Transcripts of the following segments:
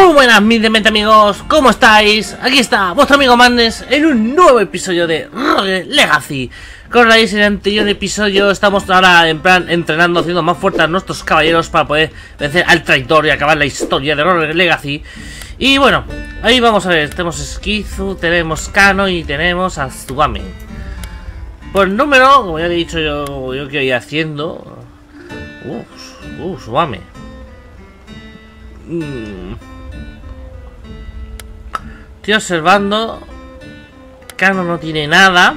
Muy buenas mis demente amigos, ¿cómo estáis? Aquí está vuestro amigo Magnus en un nuevo episodio de Rogue Legacy. Como veis, en el anterior episodio estamos ahora en plan entrenando, haciendo más fuertes a nuestros caballeros para poder vencer al traidor y acabar la historia de Rogue Legacy. Y bueno, ahí vamos a ver, tenemos Skizu, tenemos Kano y tenemos a Tsubame. Por número, como ya he dicho yo que voy haciendo... Tsubame. Estoy observando. Kano no tiene nada.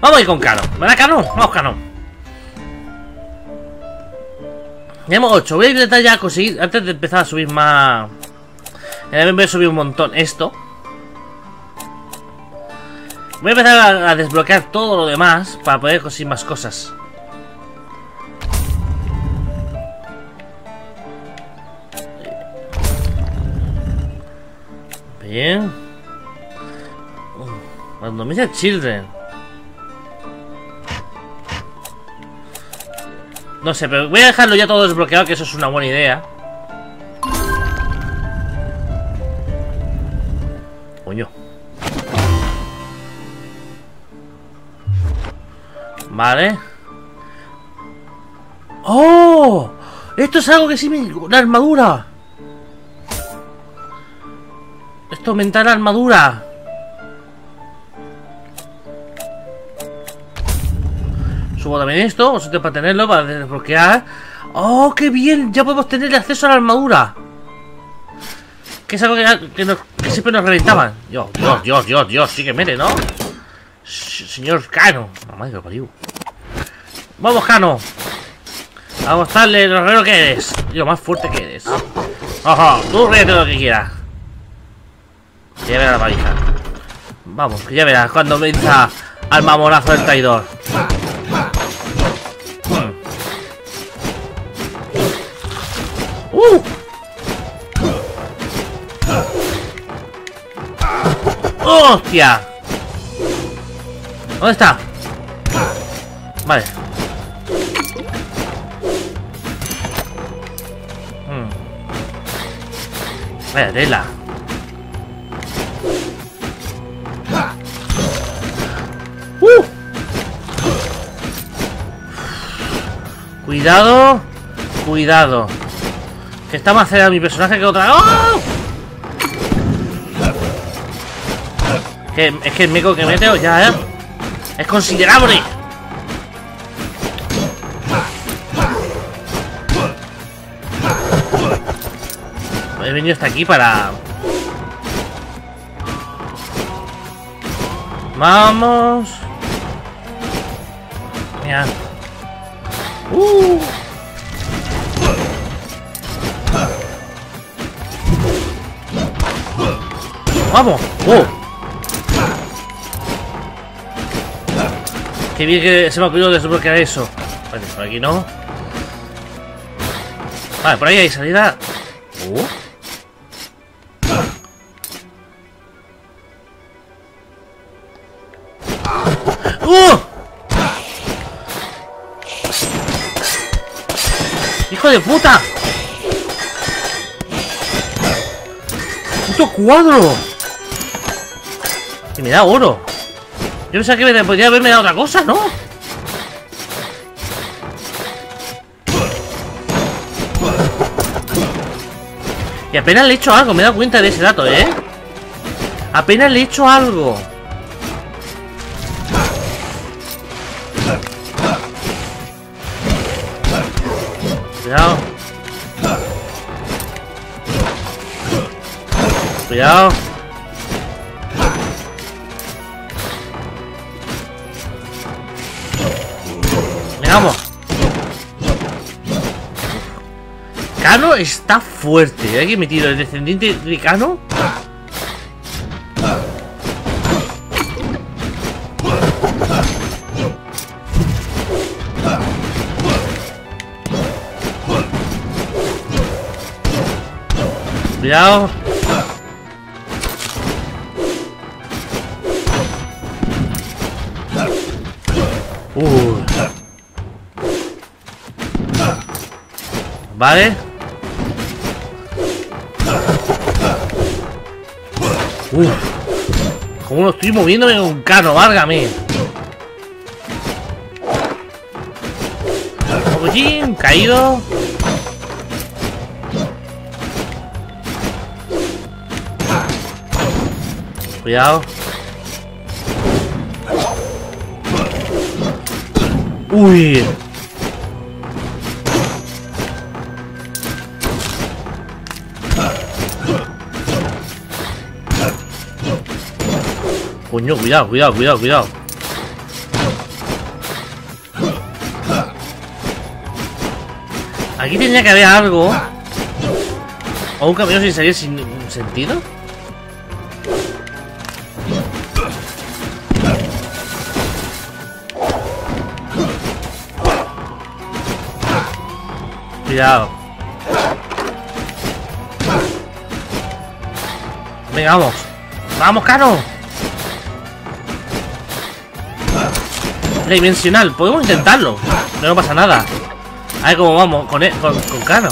Vamos a ir con Kano. ¿Verdad, Kano? Vamos, Kano. Tenemos 8. Voy a intentar ya conseguir. Antes de empezar a subir más. Voy a subir un montón esto. Voy a empezar a desbloquear todo lo demás para poder conseguir más cosas. Bien. Cuando me dice Children. No sé, pero voy a dejarlo ya todo desbloqueado, que eso es una buena idea. Coño. Vale. ¡Oh! Esto es algo que sí me... La armadura. Esto aumenta la armadura. Subo también esto, vosotros para tenerlo, para desbloquear. ¡Oh, qué bien! Ya podemos tener acceso a la armadura. Que es algo que siempre nos reventaban. Dios, sí que mete, ¿no? Señor Kano. Mamá que lo parió. ¡Vamos, Kano! A mostrarle lo raro que eres. Y lo más fuerte que eres. ¡Ojo! Tú ríete lo que quieras. Que ya verás la paliza. Vamos, que ya verás cuando venza al mamonazo del traidor. ¡Hostia! ¿Dónde está? Vale. Vaya tela. Cuidado, cuidado. Que está más cerca mi personaje que otra. ¡Oh! Es que el meco que mete ya, es considerable. He venido hasta aquí para... Vamos. Mira. Vamos. Qué bien que se me ha ocurrido desbloquear eso. Vale, por aquí no. Vale, por ahí hay salida. ¡Hijo de puta! ¡Puto cuadro! Que me da oro. Yo pensaba que me podría haberme dado otra cosa, ¿no? Y apenas le he hecho algo, me he dado cuenta de ese dato, ¿eh? Apenas le he hecho algo. Cuidado. Cuidado. Vengamos. Kano está fuerte. Aquí metido el descendiente de Kano. Cuidado. Vale. Como lo estoy moviéndome con un Kano, válgame. Jin, caído. Cuidado. Uy. Coño, cuidado, cuidado, cuidado, cuidado. Aquí tenía que haber algo. O un camino sin salir sin ningún sentido. Cuidado. Venga, vamos. Vamos, Kano. La dimensional, podemos intentarlo. No pasa nada. A ver cómo vamos con Kano.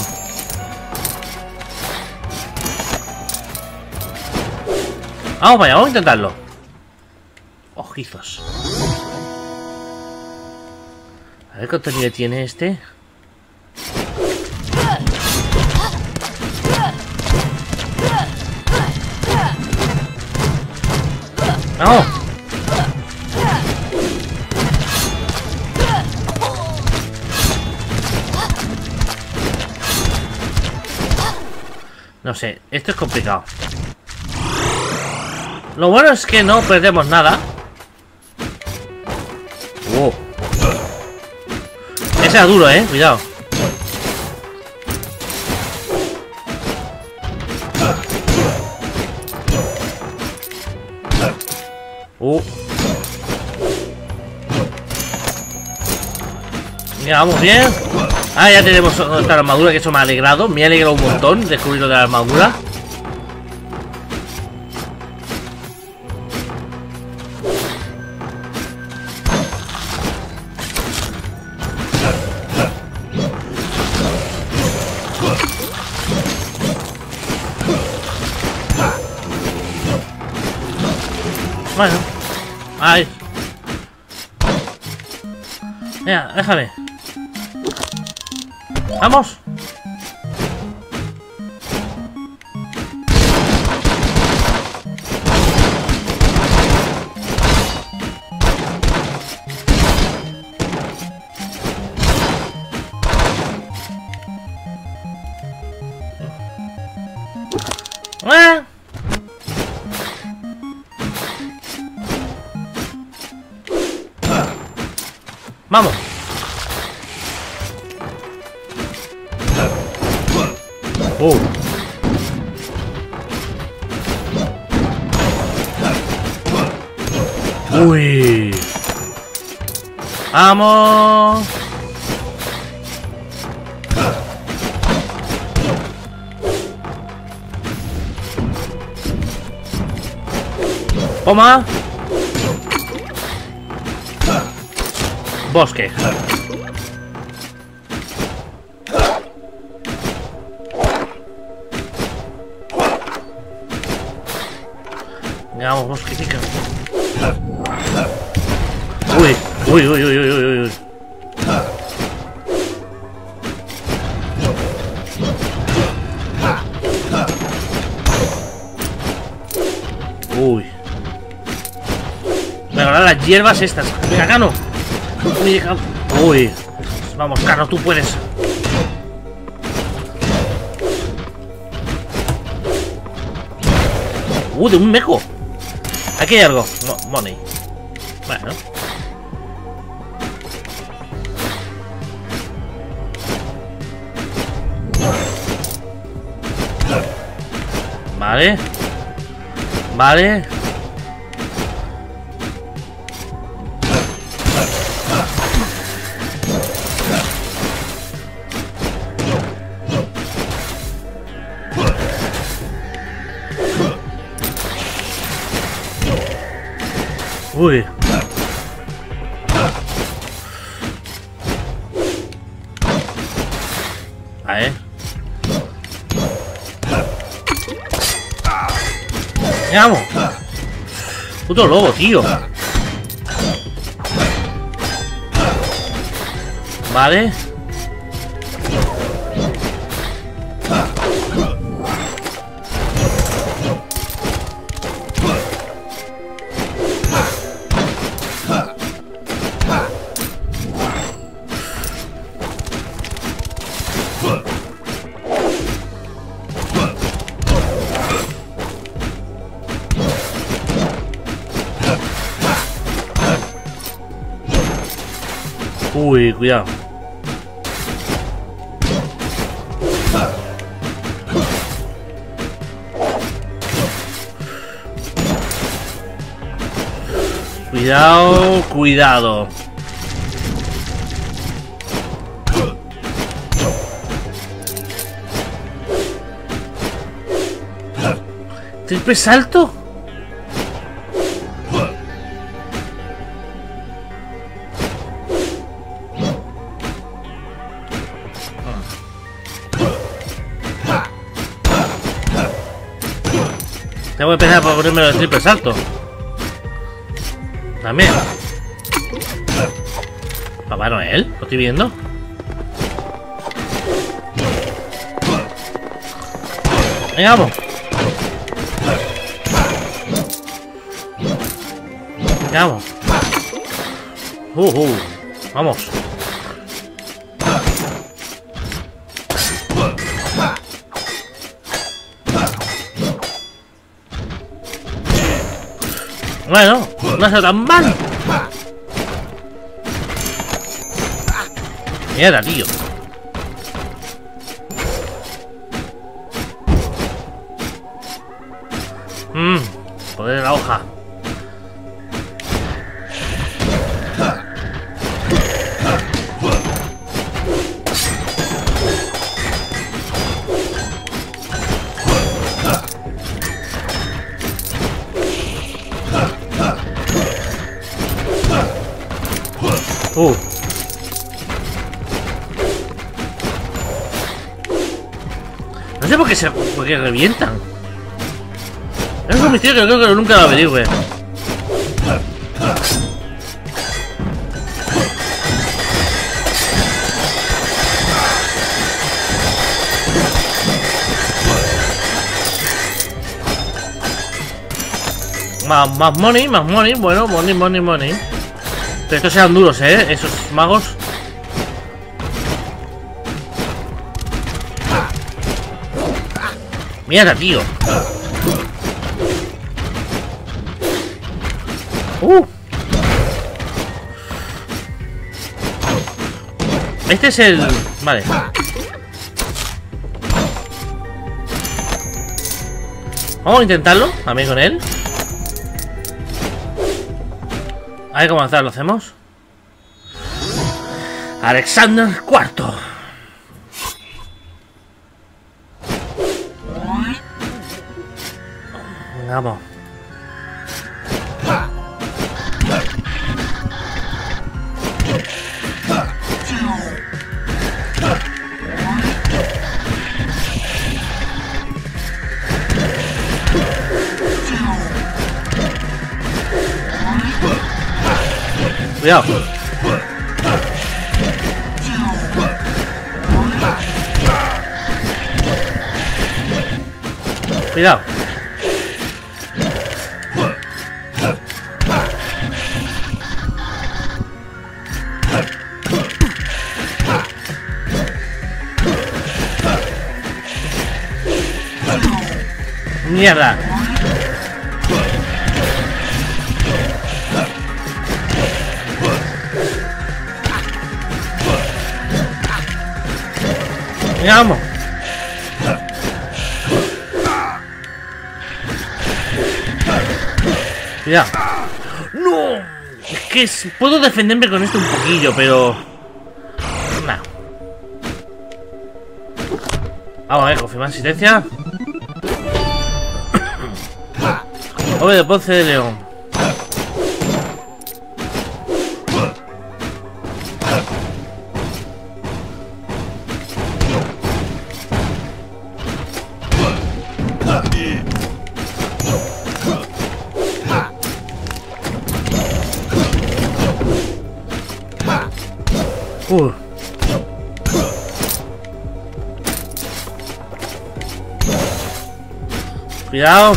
Vamos para allá, vamos a intentarlo. Ojizos. A ver qué contenido tiene este. ¡No! No sé, esto es complicado. Lo bueno es que no perdemos nada. Oh. Ese era duro, cuidado. Mira, vamos bien. Ah, ya tenemos nuestra armadura, que eso me ha alegrado. Me ha alegrado un montón descubrir lo de la armadura. Bueno. Ay. Mira, déjame. ¡Vamos! ¡Ah! ¡Vamos! Oh. Uy. Vamos. Toma. Bosque. Vamos, bosque, chica. Uy, uy, uy, uy, uy, uy, uy. Uy. Me agarran las hierbas estas. Venga, Kano. Uy, uy. Vamos, Kano, tú puedes. De un meco. Aquí hay algo. Money. Bueno. Vale. Vale. Uy. A ver. ¡Vamos! Puto lobo, tío. Vale. Uy, cuidado. Cuidado, cuidado. ¿Triple salto? Ya voy a empezar por ponerme el triple salto. También. Papá Noel, lo estoy viendo. Venga, vamos. Venga, vamos. Vamos. Bueno, no está tan mal. Mierda, tío. Poder de la hoja. No sé por qué porque revientan. Es un misterio que creo que nunca lo averigüe. Más money, más money. Bueno, money. Pero estos sean duros, esos magos. Mierda, tío. Este es el... Vale. Vamos a intentarlo también con él. Hay que avanzar, lo hacemos. Alexander IV. Vamos. Cuidado. Cuidado. Mierda. Venga, vamos. Ya. No. Es que puedo defenderme con esto un poquillo, pero... Nah. Vamos a ver, confirmar asistencia. Hombre de Ponce de León. Cuidado.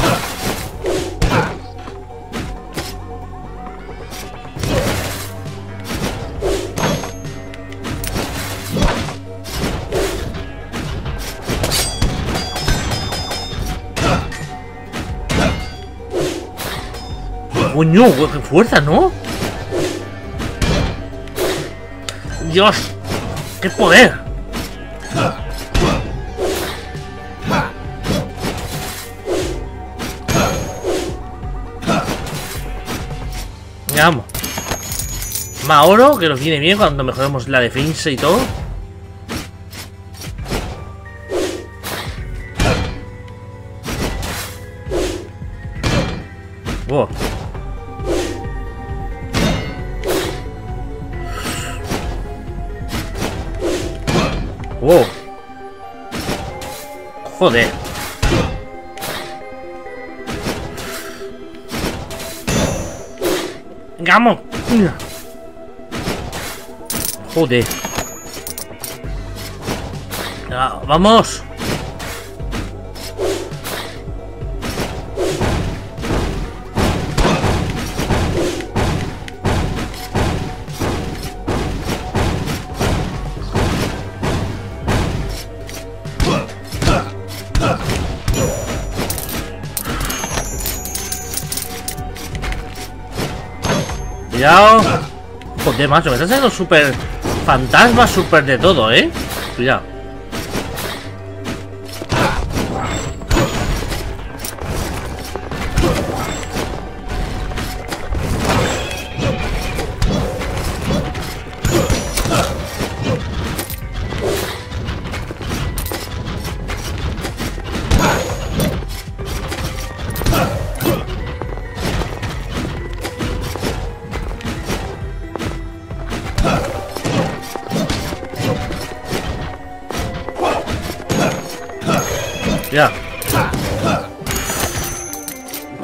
Coño, qué fuerza, ¿no? Dios, qué poder. Vamos. Más oro, que nos viene bien cuando mejoremos la defensa y todo. Wow. Wow. Joder. Vamos. Joder. Ah, vamos. Cuidado. Joder, macho, me estás haciendo súper fantasma, súper de todo, ¿eh? Cuidado.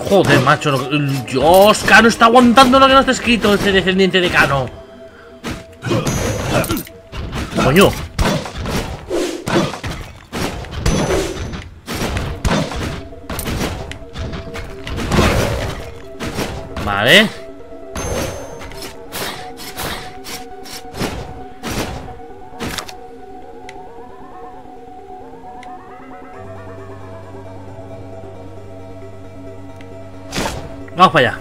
Joder, macho, Dios, Kano está aguantando lo que no está escrito, este descendiente de Kano. Coño. Vale. Vamos para allá.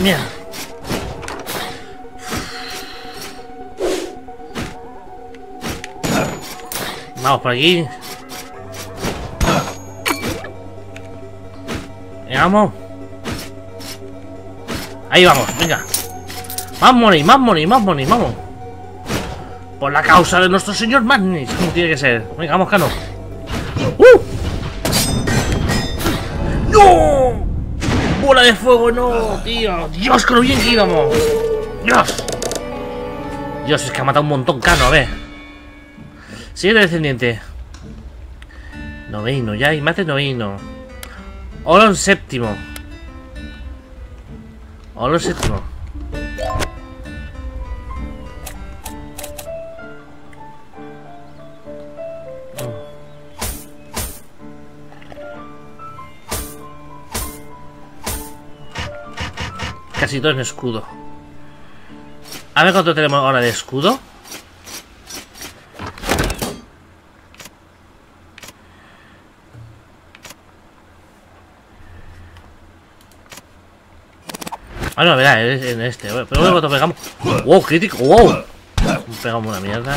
Mira. Vamos por aquí. Vamos. Ahí vamos, venga. Más money, más money, más money, vamos. Por la causa de nuestro señor Magnus, como tiene que ser. Venga, vamos, Kano. ¡No! ¡Bola de fuego, no, tío! ¡Dios, con lo bien que íbamos! ¡Dios! Dios, es que ha matado un montón, Kano, a ver. Siguiente descendiente. Noveno, ya, y mate noveno. Oron séptimo. Oron séptimo. Casi todo en escudo. A ver cuánto tenemos ahora de escudo. Ah, no, verá, en este. Pero bueno, cuánto pegamos. Wow, crítico, wow. Pegamos una mierda.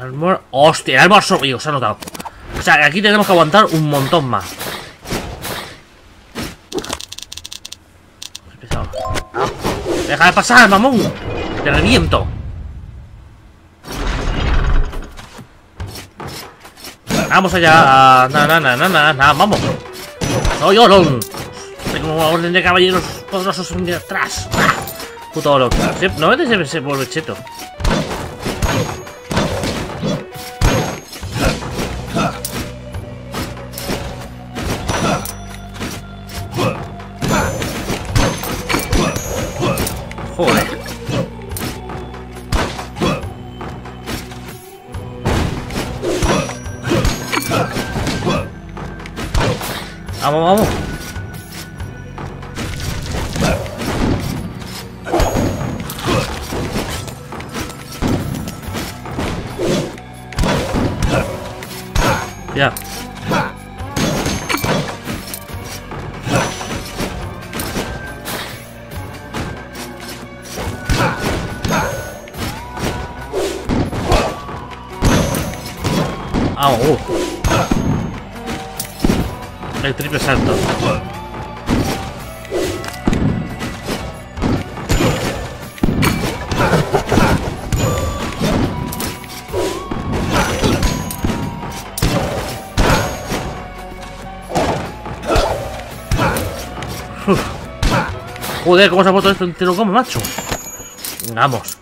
Armor. Hostia, el armor sobrio, se ha notado. O sea, aquí tenemos que aguantar un montón más. ¡Deja de pasar, mamón! ¡Te reviento! ¡Vamos allá! ¡Na, na, na, na, na, na! ¡Vamos! ¡Soy Oron! Tengo una orden de caballeros poderosos de atrás. ¡Ah! ¡Puto Oron! No, se vuelve cheto. Joder. Vamos, vamos. Ya. Vamos, el triple salto. Uf. Joder, ¿cómo se ha puesto esto en tiro como, macho? Vamos.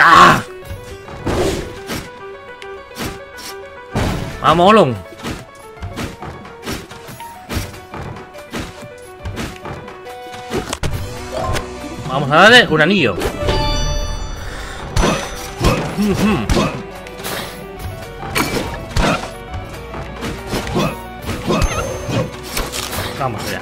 ¡Ah! ¡Vamos, Oron! Vamos a darle un anillo. Vamos allá.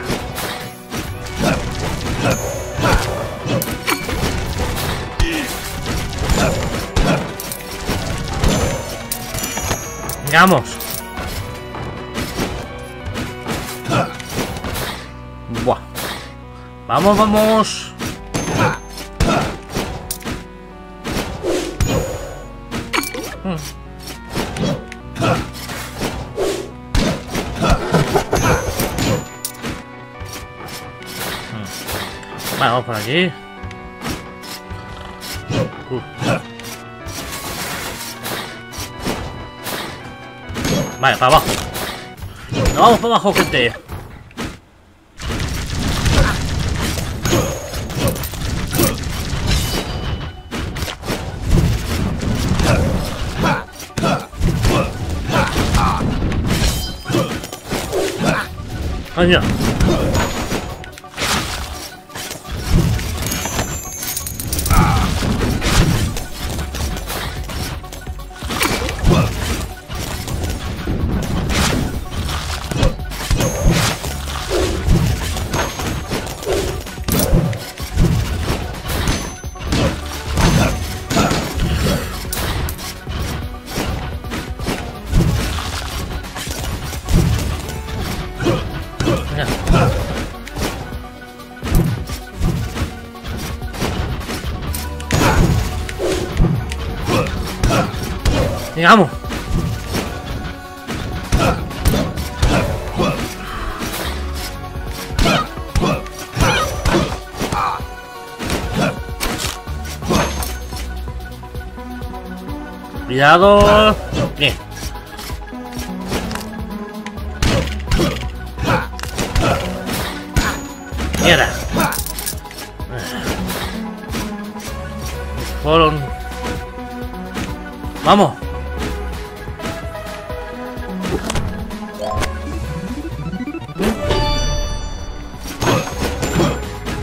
Vamos. Buah. Vamos, vamos. Vale, vamos por aquí. Vale, para abajo. Nos vamos para abajo, gente. Coño. Llegamos. Cuidado. Bien. Mierda. Fueron. Vamos.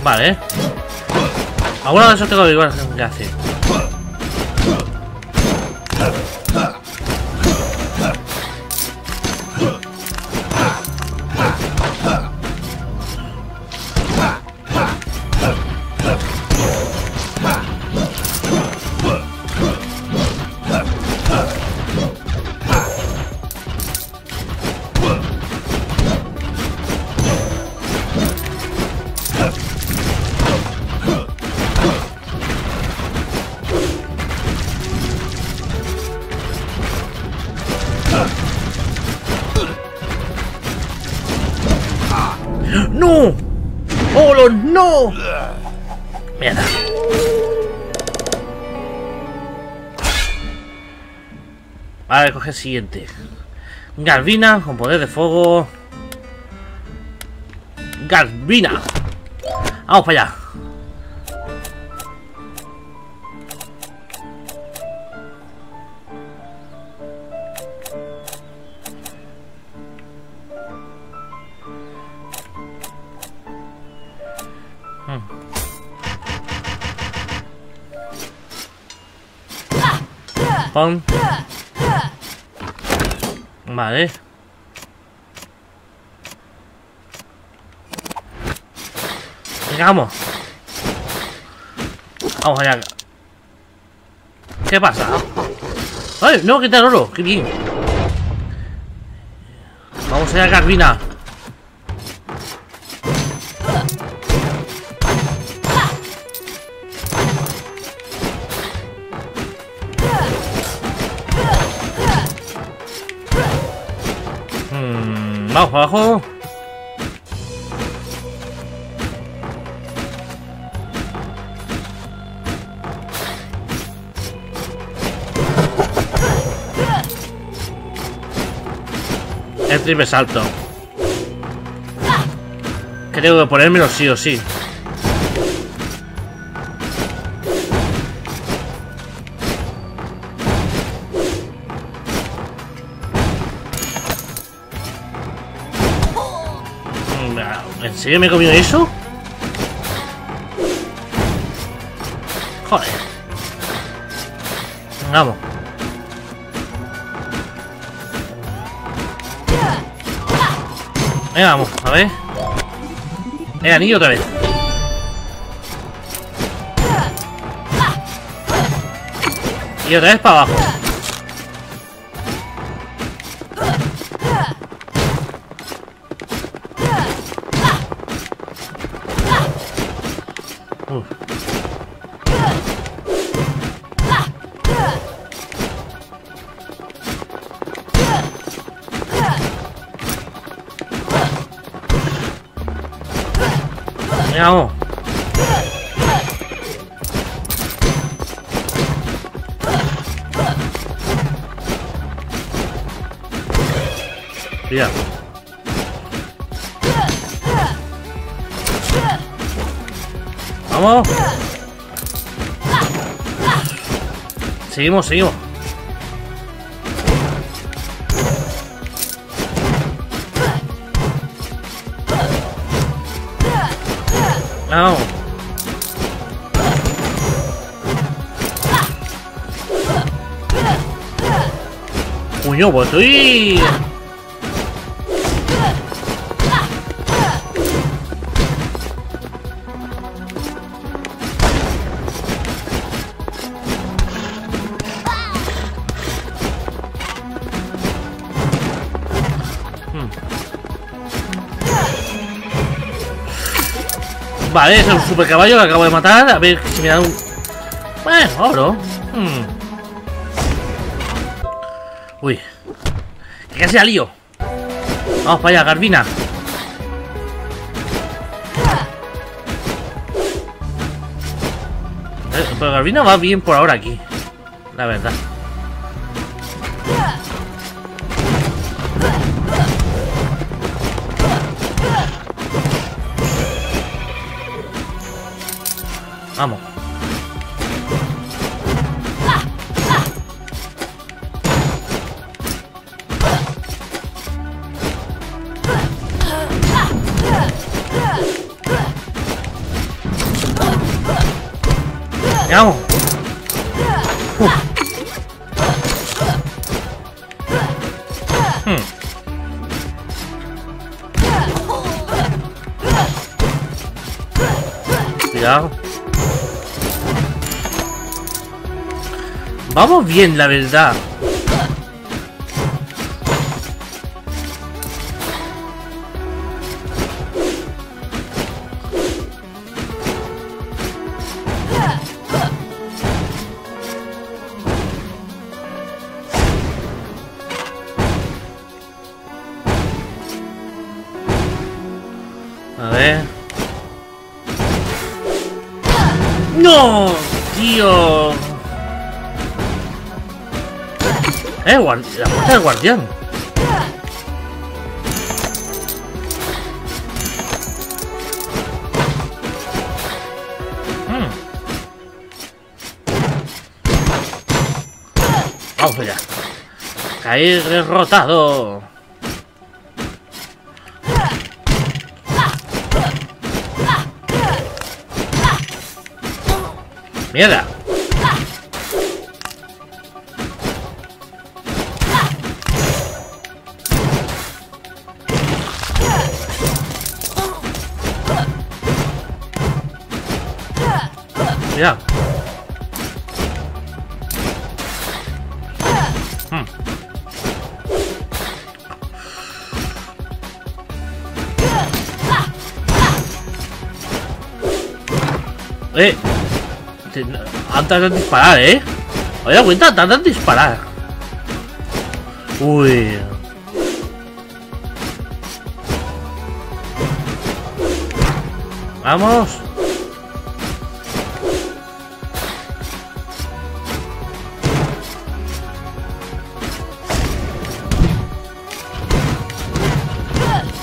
Vale, ¿eh? Alguna de esos tengo igual que hacer. ¡No! ¡Oron, no! Mierda. Vale, coge el siguiente. Garvina, con poder de fuego. Garvina. Vamos para allá. Pam. Vale. Llegamos. Vamos allá. ¿Qué pasa? ¡Ay! No, quita el oro. ¡Qué bien! Vamos allá, Garvina. Vamos para abajo. El triple salto. Que tengo que ponérmelo sí o sí. ¿En serio me he comido eso? Joder. Vamos. Venga, vamos, a ver. El anillo otra vez. Y otra vez para abajo. Vamos. Mira. Vamos. Seguimos, seguimos. No. Coño, pues estoy... Vale, es un super caballo, lo acabo de matar. A ver si me da un... Bueno, oro. Uy. Que casi la lío. Vamos para allá, Garvina. Pero Garvina va bien por ahora aquí. La verdad. Vamos. Vamos. Cuidado. Vamos bien, la verdad. A ver. ¡No! Tío. La puerta del guardián. Vamos allá. Caer derrotado. ¡Mierda! Cuidado. Han tardado en disparar, ¿eh? ¿Os dais cuenta? Han tardado en disparar. Uy. Vamos.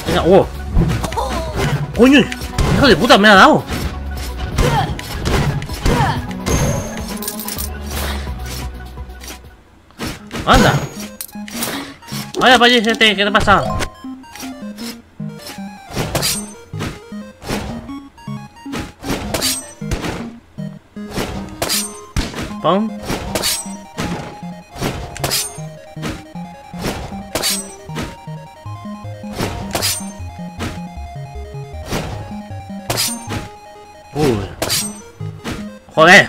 Venga, wow. Coño, hijo de puta, me ha dado. ¡Anda! ¡Vaya, payasete! ¿Qué te pasa? ¡Pum! ¡Uy! ¡Joder!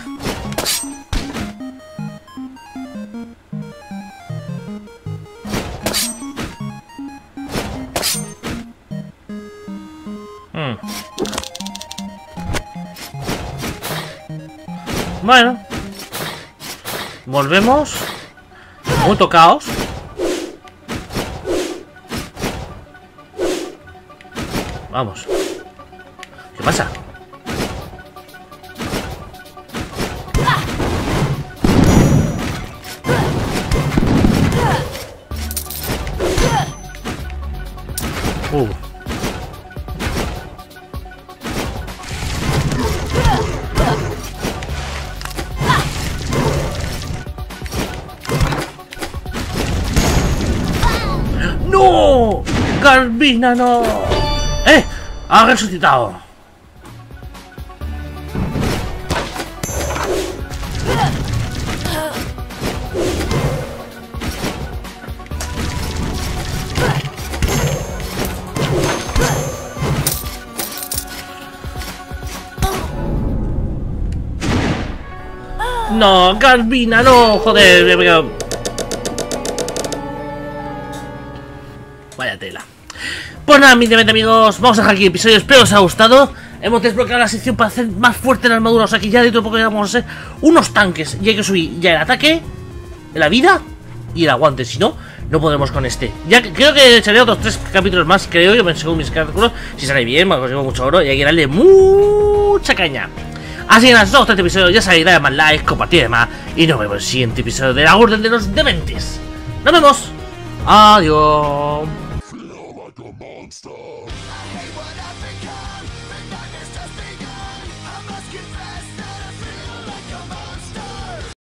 Bueno, volvemos muy tocados. Vamos. ¿Qué pasa? ¡Garvina, no! ¡Eh! ¡Ha resucitado! ¡No! ¡Garvina, no! ¡Joder! Vaya tela. Pues nada, mis amigos, vamos a dejar aquí el episodio, espero os haya gustado. Hemos desbloqueado la sección para hacer más fuerte la armadura, o sea que ya dentro de poco ya vamos a ser unos tanques. Y hay que subir ya el ataque, la vida y el aguante, si no, no podremos con este. Ya creo que echaré otros 3 capítulos más, creo yo, según mis cálculos. Si sale bien, me consigo mucho oro y hay que darle mucha caña. Así que nada, si os ha gustado este episodio, ya sabéis, dale más like, compartid y demás. Y nos vemos en el siguiente episodio de la Orden de los Dementes. Nos vemos, adiós.